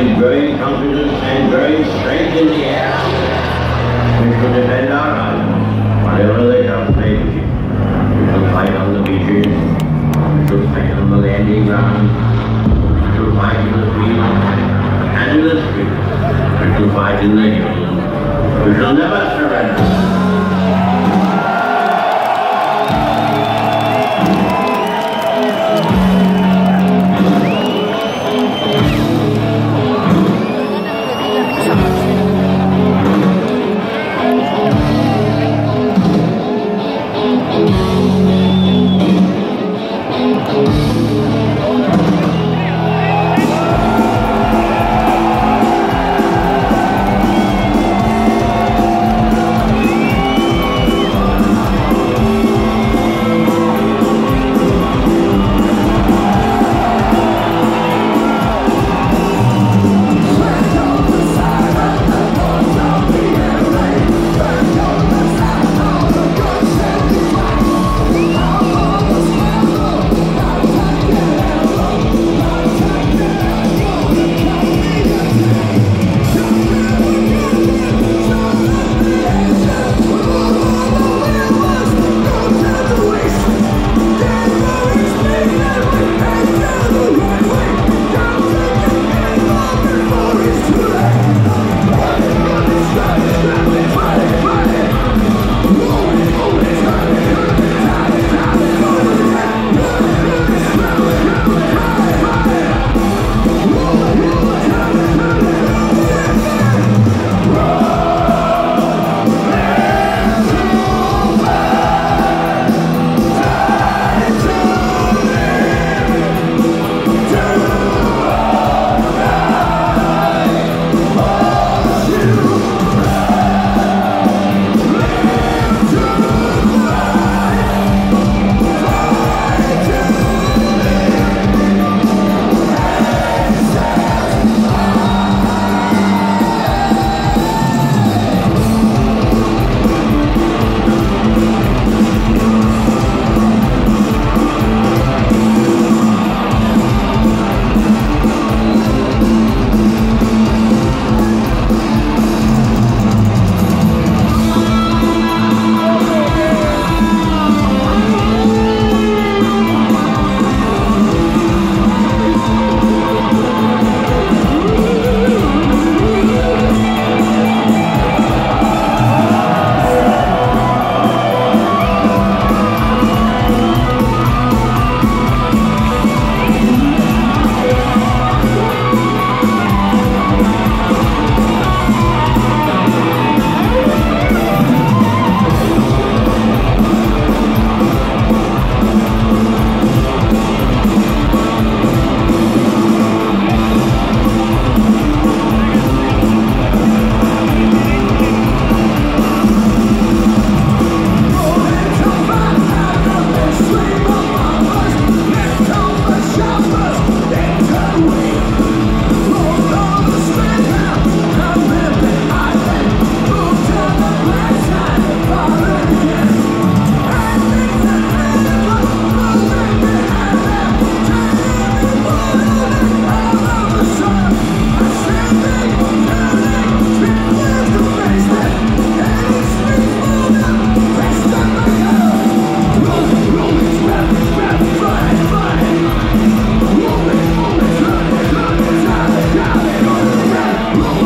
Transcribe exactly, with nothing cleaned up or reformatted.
is very confident and very straight in the air. We should defend our island, whatever they come say. We should fight on the beaches, we should fight on the landing ground, we should fight in the fields and in the streets, we should fight in the hills. We shall never surrender. No!